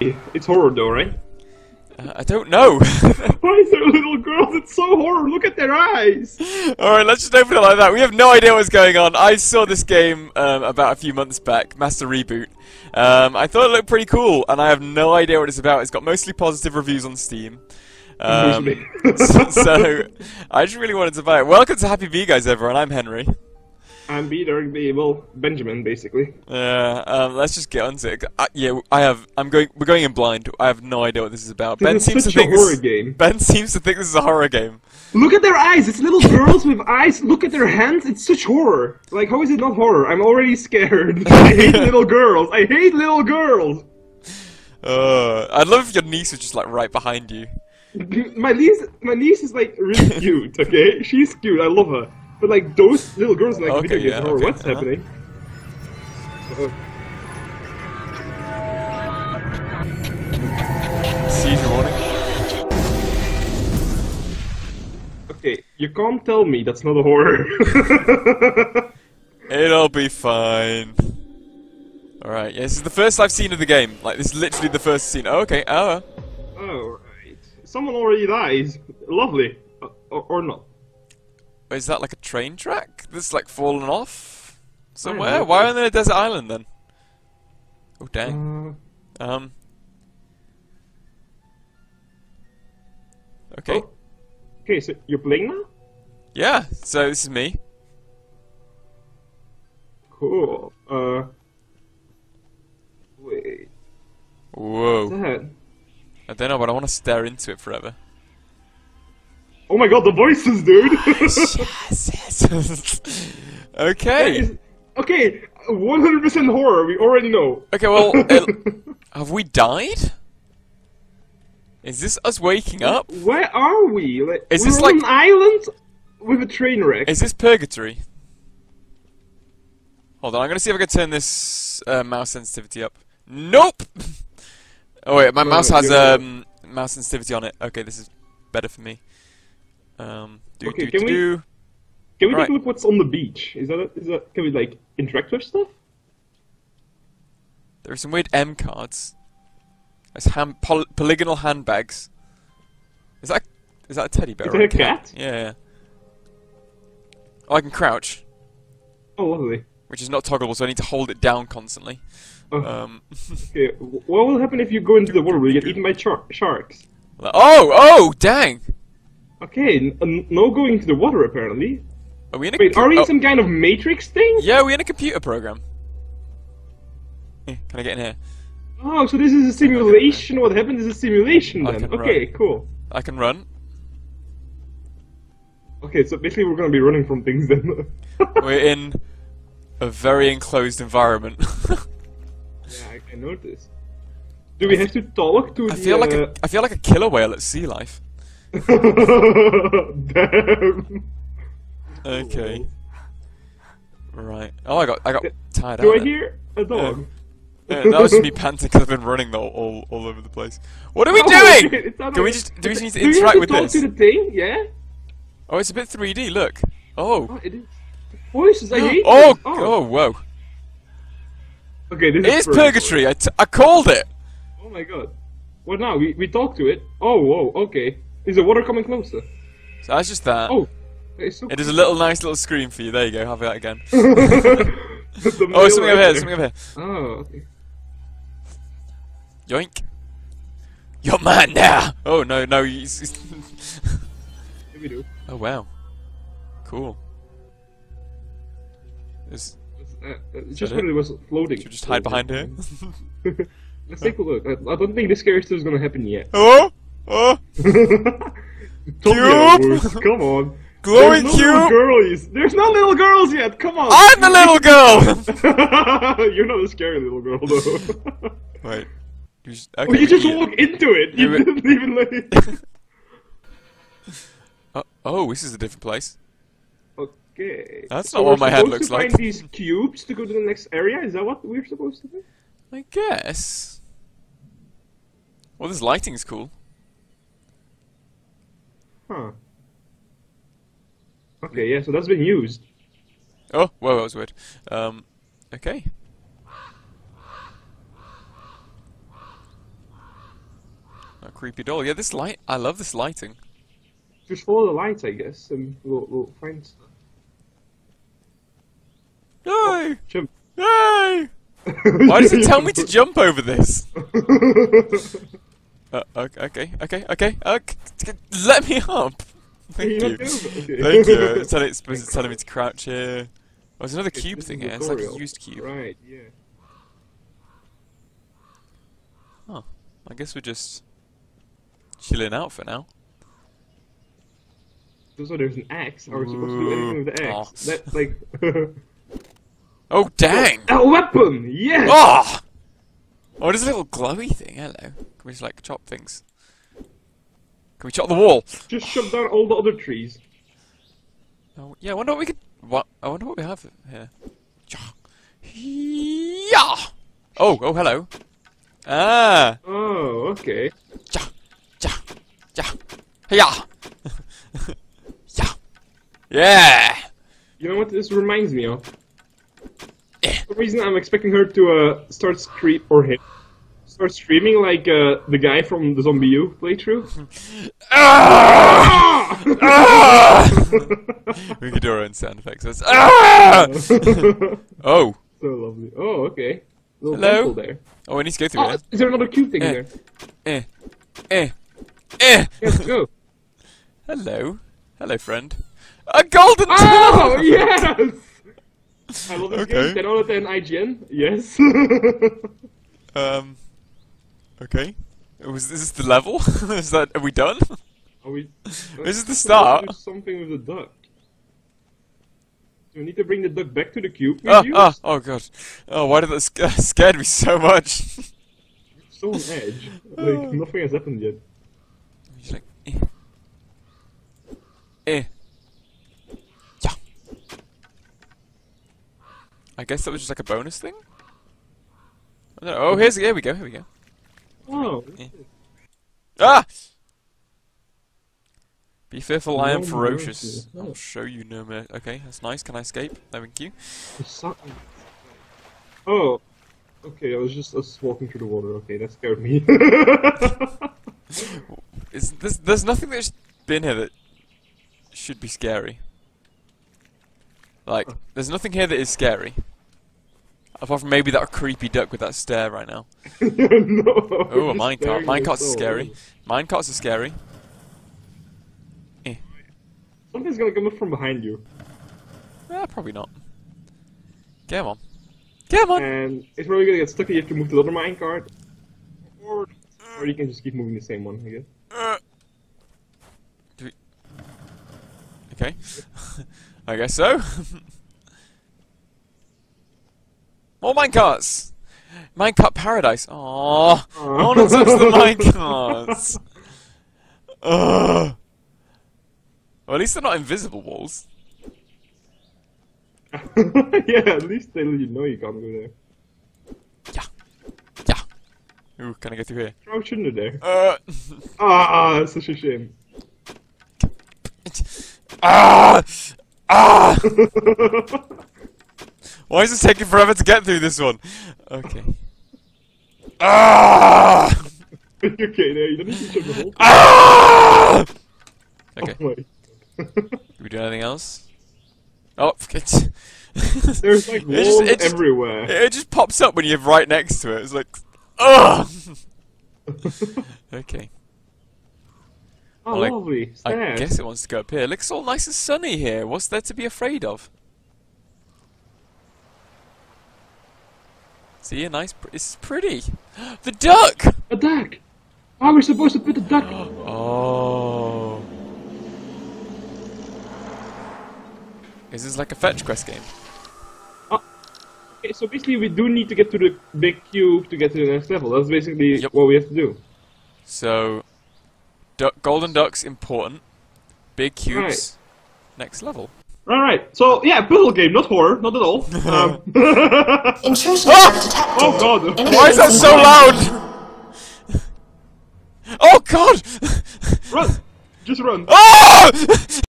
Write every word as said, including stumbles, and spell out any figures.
It's horror though, right? Uh, I don't know. Why is there a little girl? That's so horror. Look at their eyes. Alright, let's just open it like that. We have no idea what's going on. I saw this game um, about a few months back, Master Reboot. Um, I thought it looked pretty cool, and I have no idea what it's about. It's got mostly positive reviews on Steam. Um, so, so, I just really wanted to buy it. Welcome to Happy Bee Guys, everyone. I'm Henry. I'm Peter, the well, Benjamin, basically. Yeah, uh, um, let's just get onto it. I, yeah, I have. I'm going. We're going in blind. I have no idea what this is about. Ben seems to think this is a horror game. Ben seems to think this is a horror game. Look at their eyes. It's little girls with eyes. Look at their hands. It's such horror. Like, how is it not horror? I'm already scared. I hate little girls. I hate little girls. Uh, I'd love if your niece was just like right behind you. My niece, my niece is like really cute. Okay, she's cute. I love her. But like those little girls in like okay, video games, yeah, horror, okay, what's uh-huh. happening? Uh-oh. Seizure warning. Okay, you can't tell me that's not a horror. It'll be fine. Alright, yeah, this is the first I've seen of the game. Like, this is literally the first scene. Oh, okay, oh. Alright. Someone already dies. Lovely. Or, or, or not. Is that like a train track that's like fallen off somewhere? Know, why are they on a desert island then? Oh dang. Uh, um. Okay. Oh. Okay, so you're playing now? Yeah. So this is me. Cool. Uh. Wait. Whoa. What's that? I don't know, but I want to stare into it forever. Oh my god, the voices, dude! Yes, yes, yes. Okay. Is, okay, one hundred percent horror, we already know. Okay, well, it, have we died? Is this us waking up? Where are we? Like, is we're this on like, an island with a train wreck. Is this purgatory? Hold on, I'm gonna see if I can turn this uh, mouse sensitivity up. Nope! Oh wait, my oh, mouse has um, mouse sensitivity on it. Okay, this is better for me. Um, do, okay, do, can, do, we, do. can we right. take a look what's on the beach? Is that, a, is that, can we like interact with stuff? There are some weird M cards. There's hand, poly polygonal handbags. Is that is that a teddy bear? Is that a cat? cat? Yeah, yeah. Oh, I can crouch. Oh, lovely. Which is not toggleable, so I need to hold it down constantly. Oh. Um. Okay. What will happen if you go into the water? Will you get eaten by char sharks? Oh! Oh! Dang! Okay, n no going to the water apparently. Are we in a Wait, are we in oh. some kind of Matrix thing? Yeah, we're in a computer program. Yeah, can I get in here? Oh, so this is a simulation. What happened is a simulation then. Okay, run. cool. I can run. Okay, so basically we're gonna be running from things then. We're in a very enclosed environment. Yeah, I noticed. Do we have to talk to I the... Feel like uh, a, I feel like a killer whale at sea life. Damn. Okay. Right. Oh, I got, I got tired. Do out I then. hear a dog? Yeah. Yeah, that was just me panting because I've been running the, all, all over the place. What are we oh, doing? Do we just, do we just need to do interact with this? Do you have to talk to the thing? Yeah. Oh, it's a bit three D. Look. Oh. Oh it is. Voices. I hate oh, this. oh. Oh. Whoa. Okay. This it is, is purgatory. I, t I called it. Oh my god. What now? We we talk to it. Oh. Whoa. Okay. Is the water coming closer? So that's just that. Oh, it's so it cool. is a little nice little screen for you. There you go. Have that again. Oh, there's something over here. There's something over here. Oh, okay. Yoink! You're mine now. Oh no, no. Here we do. Oh wow. Cool. It's, uh, it just really was floating. Should we just hide behind here? Let's take a look. I, I don't think this character is gonna happen yet. Oh. Oh! Cube! Come on! Glowing There's no cube! Little girlies. There's no little girls yet! Come on! I'm the little girl! You're not a scary little girl though. Wait. You just, okay, oh, you just walk it. into it! You yeah, didn't even let it. uh, oh, this is a different place. Okay. That's so not what my head looks like. We're supposed to find these cubes to go to the next area? Is that what we're supposed to do? I guess. Well, this lighting's cool. Huh. Okay, yeah, so that's been used. Oh, whoa, that was weird. Um, okay. creepy doll. Yeah, this light, I love this lighting. Just follow the light, I guess, and we'll, we'll find stuff. No! Oh, jump. No! Why does it tell me to jump over this? uh, okay, okay, okay, okay. Let me up! Thank you. Thank you. It's telling, it's, it's telling me to crouch here. Oh, there's another cube thing here. It's like a used cube. Right, yeah. Oh, I guess we're just chilling out for now. So there's an axe. Are we supposed to do anything with the axe? Oh. That's like... oh, dang! A weapon! Yes! Oh! Oh, there's a little glowy thing. Hello. Can we just, like, chop things? Can we chop the wall? Just shove down all the other trees. Oh, yeah, I wonder what we could... What? I wonder what we have here. Yeah! Oh, oh, hello. Ah! Oh, okay. Ja! Ja! Ja! Yeah! Yeah! You know what this reminds me of? Yeah. For some reason I'm expecting her to uh, start scream or hit. Start screaming like uh, the guy from the Zombie U playthrough. Ah! Ah! We could do our own sound effects. That's... Ah! Oh. So lovely. Oh, okay. Little hello. There. Oh, I need to go through oh, there. Is there another cube thing eh. there? Eh. Eh. Eh. Let's go. Hello. Hello, friend. A golden tool! Oh, yes! I love this okay. game. ten out of ten I G N. Yes. um. Okay. Was, is this the level? Is that? Are we done? Are we? This is the start. There's something with the duck. Do we need to bring the duck back to the cube? Oh, oh, oh, god. Oh, why did that sc uh, scared me so much? It's so on edge. Like, nothing has happened yet. He's like, eh. Eh. I guess that was just like a bonus thing? I don't know. Oh, here's, here we go, here we go. Oh. Yeah. Ah! Be fearful, I am no ferocious. No. I'll show you no mercy. Okay, that's nice. Can I escape? Thank you. Oh. Okay, I was just, I was walking through the water. Okay, that scared me. It's, there's, there's nothing that's been here that should be scary. Like, there's nothing here that is scary. Apart from maybe that creepy duck with that stare right now. No, oh, a minecart. Minecarts are scary. Minecarts are scary. Eh. Something's gonna come up from behind you. Eh, probably not. Come on. Come on! And it's probably gonna get stuck if you have to move to the other minecart. Or, or you can just keep moving the same one, I guess. Uh. Do we... Okay. I guess so. More minecarts! Minecart paradise! Aww! I wanna touch the minecarts! Ugh! Well, at least they're not invisible walls. Yeah, at least they let you know you can't go there. Yeah! Yeah! Ooh, can I get through here? How shouldn't it there? Uh. Ah, that's such a shame. Ah! Ah! Why is this taking forever to get through this one? Okay. Ah! Okay, no, you don't need to jump the whole thing. Ah! Okay. Oh, can we do anything else? Oh, it's... There's like walls it just, it just, everywhere. It just pops up when you're right next to it. It's like... Ah! Okay. Oh, well, lovely. I, I guess it wants to go up here. It looks all nice and sunny here. What's there to be afraid of? See, a nice... Pr it's pretty. The duck! A duck! How are we supposed to put the duck? Oh. Is this like a fetch quest game? Oh. Okay, so basically we do need to get to the big cube to get to the next level. That's basically yep. what we have to do. So... Duck, golden ducks, important. Big cubes, right. Next level. Alright, so yeah, puzzle game, not horror, not at all. Um. Intrusion ah! Oh god, why is that so loud? Oh god! Run! Just run. Oh!